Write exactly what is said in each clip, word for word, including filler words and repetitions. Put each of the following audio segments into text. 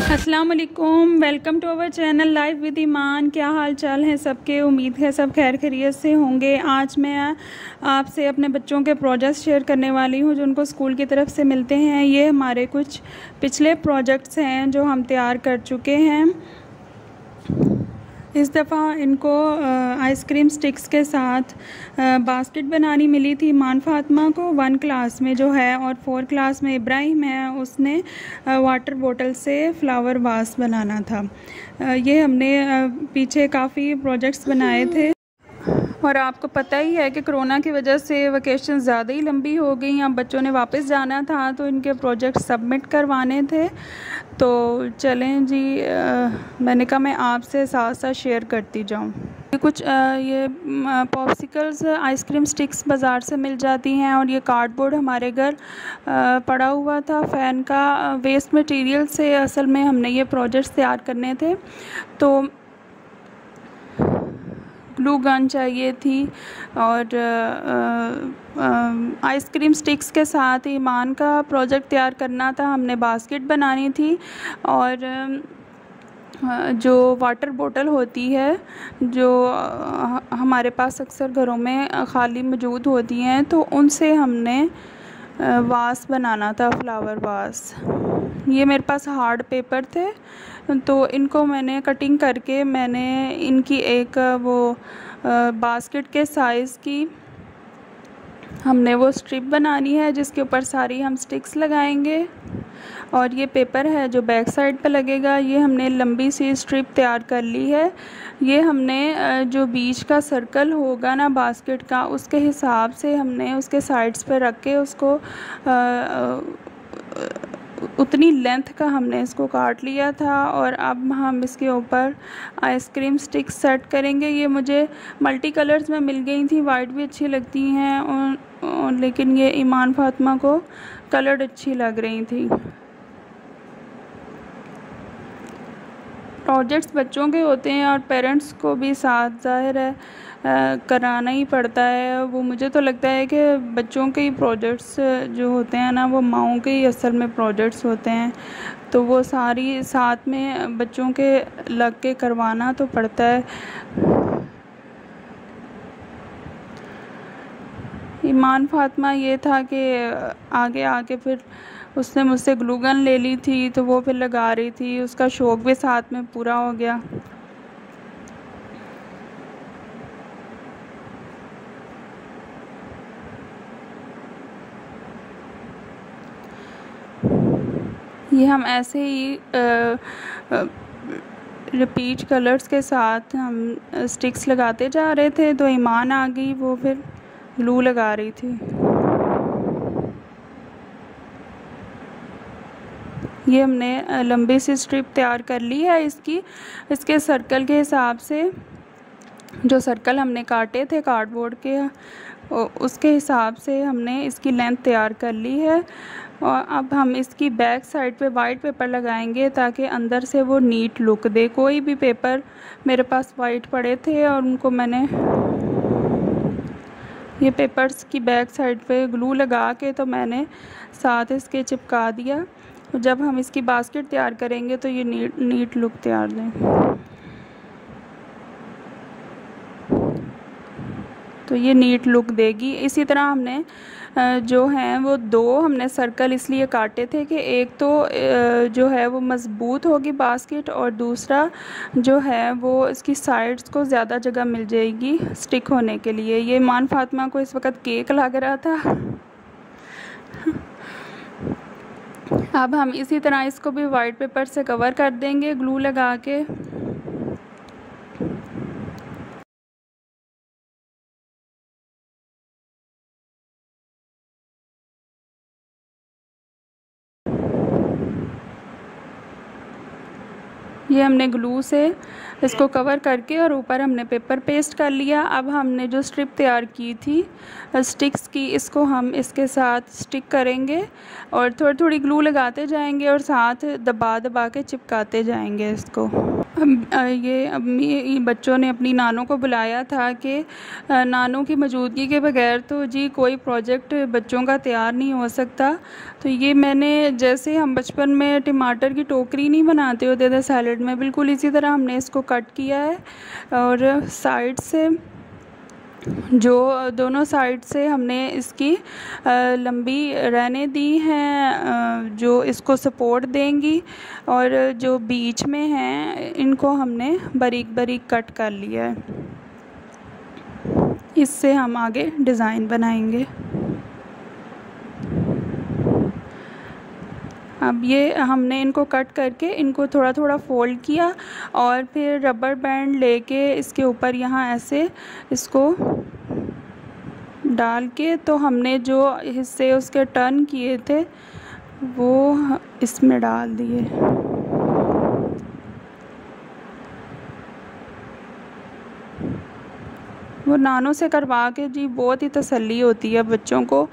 अस्सलामुअलैकुम, welcome to our channel life with Iman. क्या हाल चाल हैं सबके? उम्मीद है सब खैर खैरियत से होंगे। आज मैं आपसे अपने बच्चों के प्रोजेक्ट्स शेयर करने वाली हूं जो उनको स्कूल की तरफ से मिलते हैं। ये हमारे कुछ पिछले प्रोजेक्ट्स हैं जो हम तैयार कर चुके हैं। इस दफ़ा इनको आइसक्रीम स्टिक्स के साथ बास्केट बनानी मिली थी ईमान फातिमा को। वन क्लास में जो है और फोर क्लास में इब्राहिम है, उसने वाटर बोतल से फ्लावर वास बनाना था। ये हमने पीछे काफ़ी प्रोजेक्ट्स बनाए थे और आपको पता ही है कि कोरोना की वजह से वैकेशन ज़्यादा ही लंबी हो गई। अब बच्चों ने वापस जाना था तो इनके प्रोजेक्ट सबमिट करवाने थे। तो चलें जी, आ, मैंने कहा मैं आपसे साथ साथ शेयर करती जाऊं। कुछ आ, ये पॉप्सिकल्स आइसक्रीम स्टिक्स बाज़ार से मिल जाती हैं और ये कार्डबोर्ड हमारे घर पड़ा हुआ था। फ़ैन का वेस्ट मटेरियल से असल में हमने ये प्रोजेक्ट्स तैयार करने थे। तो ग्लू गन चाहिए थी और आइसक्रीम स्टिक्स के साथ ईमान का प्रोजेक्ट तैयार करना था। हमने बास्केट बनानी थी और आ, जो वाटर बोतल होती है जो आ, हमारे पास अक्सर घरों में खाली मौजूद होती हैं, तो उनसे हमने आ, वास बनाना था, फ्लावर वास। ये मेरे पास हार्ड पेपर थे तो इनको मैंने कटिंग करके मैंने इनकी एक वो बास्केट के साइज़ की हमने वो स्ट्रिप बनानी है जिसके ऊपर सारी हम स्टिक्स लगाएंगे। और ये पेपर है जो बैक साइड पे लगेगा। ये हमने लंबी सी स्ट्रिप तैयार कर ली है। ये हमने जो बीच का सर्कल होगा ना बास्केट का, उसके हिसाब से हमने उसके साइड्स पे रख के उसको आ, आ, उतनी लेंथ का हमने इसको काट लिया था। और अब हम इसके ऊपर आइसक्रीम स्टिक्स सेट करेंगे। ये मुझे मल्टी कलर्स में मिल गई थी, वाइट भी अच्छी लगती हैं और, और लेकिन ये ईमान फातिमा को कलर्ड अच्छी लग रही थी। प्रोजेक्ट्स बच्चों के होते हैं और पेरेंट्स को भी साथ जाहिर है कराना ही पड़ता है। वो मुझे तो लगता है कि बच्चों के ही प्रोजेक्ट्स जो होते हैं ना, वो माओं के ही असल में प्रोजेक्ट्स होते हैं, तो वो सारी साथ में बच्चों के लग के करवाना तो पड़ता है। ईमान फातिमा ये था कि आगे आके फिर उसने मुझसे ग्लू गन ले ली थी तो वो फिर लगा रही थी, उसका शौक़ भी साथ में पूरा हो गया। ये हम ऐसे ही आ, आ, रिपीट कलर्स के साथ हम स्टिक्स लगाते जा रहे थे तो ईमान आ गई, वो फिर ग्लू लगा रही थी। ये हमने लंबी सी स्ट्रिप तैयार कर ली है इसकी, इसके सर्कल के हिसाब से जो सर्कल हमने काटे थे कार्डबोर्ड के, उसके हिसाब से हमने इसकी लेंथ तैयार कर ली है। और अब हम इसकी बैक साइड पे वाइट पेपर लगाएंगे ताकि अंदर से वो नीट लुक दे। कोई भी पेपर मेरे पास वाइट पड़े थे और उनको मैंने ये पेपर्स की बैक साइड पे ग्लू लगा के तो मैंने साथ इसके चिपका दिया। जब हम इसकी बास्केट तैयार करेंगे तो ये नीट नीट लुक तैयार दें। तो ये नीट लुक देगी। इसी तरह हमने जो हैं वो दो हमने सर्कल इसलिए काटे थे कि एक तो जो है वो मजबूत होगी बास्केट और दूसरा जो है वो इसकी साइड्स को ज़्यादा जगह मिल जाएगी स्टिक होने के लिए। ये ईमान फातिमा को इस वक्त केक लग रहा था। अब हम इसी तरह इसको भी वाइट पेपर से कवर कर देंगे ग्लू लगा के। ये हमने ग्लू से इसको कवर करके और ऊपर हमने पेपर पेस्ट कर लिया। अब हमने जो स्ट्रिप तैयार की थी स्टिक्स की, इसको हम इसके साथ स्टिक करेंगे और थोड़ी थोड़ी ग्लू लगाते जाएंगे और साथ दबा दबा के चिपकाते जाएंगे इसको। ये अम्मी बच्चों ने अपनी नानों को बुलाया था कि नानों की मौजूदगी के बगैर तो जी कोई प्रोजेक्ट बच्चों का तैयार नहीं हो सकता। तो ये मैंने जैसे हम बचपन में टमाटर की टोकरी नहीं बनाते होते थे सैलड में, बिल्कुल इसी तरह हमने इसको कट किया है और साइड से जो दोनों साइड से हमने इसकी लंबी रहने दी हैं जो इसको सपोर्ट देंगी, और जो बीच में हैं इनको हमने बारीक बारीक कट कर लिया है। इससे हम आगे डिज़ाइन बनाएंगे। अब ये हमने इनको कट करके इनको थोड़ा थोड़ा फ़ोल्ड किया और फिर रबर बैंड लेके इसके ऊपर यहाँ ऐसे इसको डाल के, तो हमने जो हिस्से उसके टर्न किए थे वो इसमें डाल दिए। वो नानों से करवा के जी बहुत ही तसल्ली होती है बच्चों को,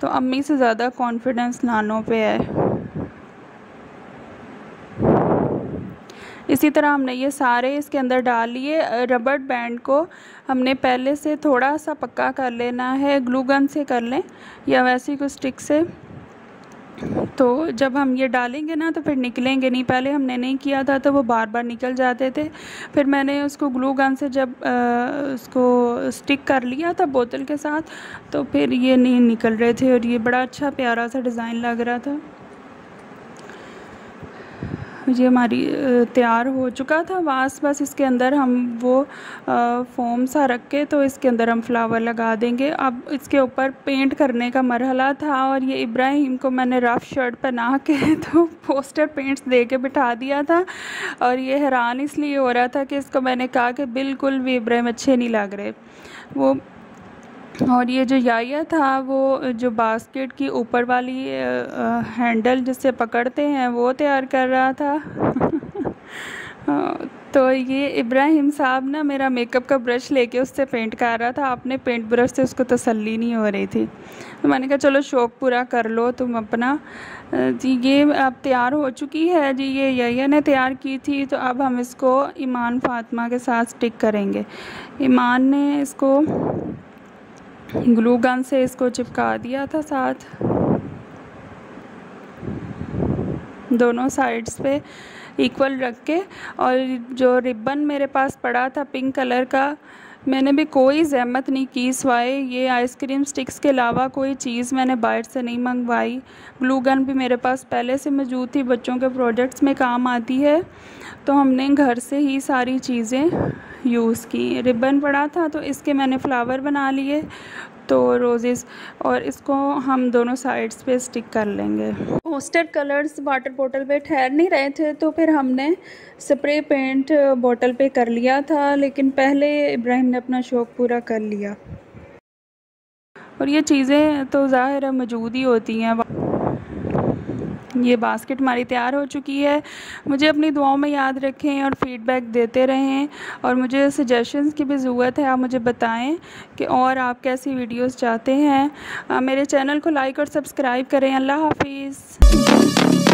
तो अम्मी से ज़्यादा कॉन्फिडेंस नानों पे है। इसी तरह हमने ये सारे इसके अंदर डाल लिए। रबर बैंड को हमने पहले से थोड़ा सा पक्का कर लेना है, ग्लू गन से कर लें या वैसे कुछ स्टिक से, तो जब हम ये डालेंगे ना तो फिर निकलेंगे नहीं। पहले हमने नहीं किया था तो वो बार बार निकल जाते थे, फिर मैंने उसको ग्लू गन से जब आ, उसको स्टिक कर लिया था बोतल के साथ तो फिर ये नहीं निकल रहे थे, और ये बड़ा अच्छा प्यारा सा डिज़ाइन लग रहा था। ये हमारी तैयार हो चुका था वास। बस इसके अंदर हम वो फोम सा रख के तो इसके अंदर हम फ्लावर लगा देंगे। अब इसके ऊपर पेंट करने का मरहला था, और ये इब्राहिम को मैंने रफ़ शर्ट पहना के तो पोस्टर पेंट्स दे के बिठा दिया था, और ये हैरान इसलिए हो रहा था कि इसको मैंने कहा कि बिल्कुल भी इब्राहिम अच्छे नहीं लग रहे वो। और ये जो याया था वो जो बास्केट की ऊपर वाली हैंडल जिससे पकड़ते हैं वो तैयार कर रहा था। तो ये इब्राहिम साहब ना मेरा मेकअप का ब्रश लेके उससे पेंट कर रहा था, अपने पेंट ब्रश से उसको तसल्ली नहीं हो रही थी, तो मैंने कहा चलो शौक़ पूरा कर लो तुम अपना। जी ये अब तैयार हो चुकी है जी, ये याया ने तैयार की थी। तो अब हम इसको ईमान फातिमा के साथ स्टिक करेंगे। ईमान ने इसको ग्लू गन से इसको चिपका दिया था साथ दोनों साइड्स पे इक्वल रख के, और जो रिबन मेरे पास पड़ा था पिंक कलर का मैंने भी कोई जहमत नहीं की, सिवाए ये आइसक्रीम स्टिक्स के अलावा कोई चीज़ मैंने बाहर से नहीं मंगवाई। ग्लू गन भी मेरे पास पहले से मौजूद थी, बच्चों के प्रोजेक्ट्स में काम आती है, तो हमने घर से ही सारी चीज़ें यूज़ की। रिबन पड़ा था तो इसके मैंने फ्लावर बना लिए तो रोज़ेज़, और इसको हम दोनों साइड्स पे स्टिक कर लेंगे। पोस्टर कलर्स वाटर बोतल पे ठहर नहीं रहे थे तो फिर हमने स्प्रे पेंट बोतल पे कर लिया था, लेकिन पहले इब्राहिम ने अपना शौक़ पूरा कर लिया। और ये चीज़ें तो ज़ाहिर है मौजूद ही होती हैं। ये बास्केट हमारी तैयार हो चुकी है। मुझे अपनी दुआओं में याद रखें और फीडबैक देते रहें, और मुझे सजेशंस की भी ज़रूरत है, आप मुझे बताएं कि और आप कैसी वीडियोस चाहते हैं। मेरे चैनल को लाइक और सब्सक्राइब करें। अल्लाह हाफिज़।